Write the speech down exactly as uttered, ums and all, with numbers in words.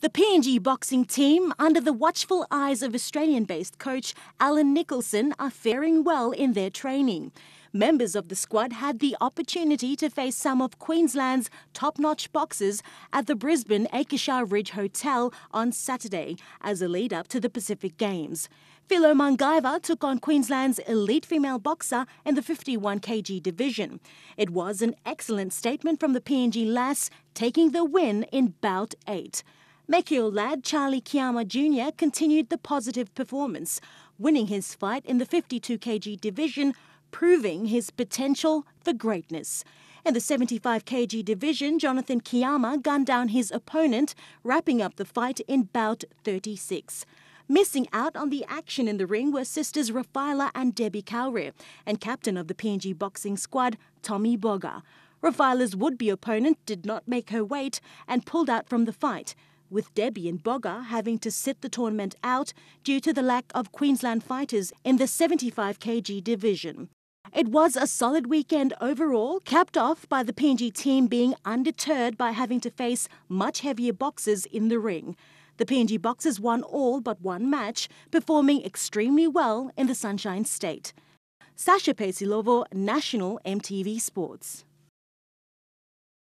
The P N G boxing team, under the watchful eyes of Australian-based coach Alan Nicholson, are faring well in their training. Members of the squad had the opportunity to face some of Queensland's top-notch boxers at the Brisbane Acacia Ridge Hotel on Saturday as a lead-up to the Pacific Games. Philo Mangaiva took on Queensland's elite female boxer in the fifty-one kilogram division. It was an excellent statement from the P N G lass, taking the win in bout eight. Mekio lad Charlie Kiyama Junior continued the positive performance, winning his fight in the fifty-two kilogram division, proving his potential for greatness. In the seventy-five kilogram division, Jonathan Kiyama gunned down his opponent, wrapping up the fight in bout thirty-six. Missing out on the action in the ring were sisters Rafila and Debbie Kaurir, and captain of the P N G boxing squad, Tommy Boga. Rafila's would-be opponent did not make her weight and pulled out from the fight, with Debbie and Boga having to sit the tournament out due to the lack of Queensland fighters in the seventy-five kilogram division. It was a solid weekend overall, capped off by the P N G team being undeterred by having to face much heavier boxers in the ring. The P N G boxers won all but one match, performing extremely well in the Sunshine State. Sasha Pesilovo, National M T V Sports.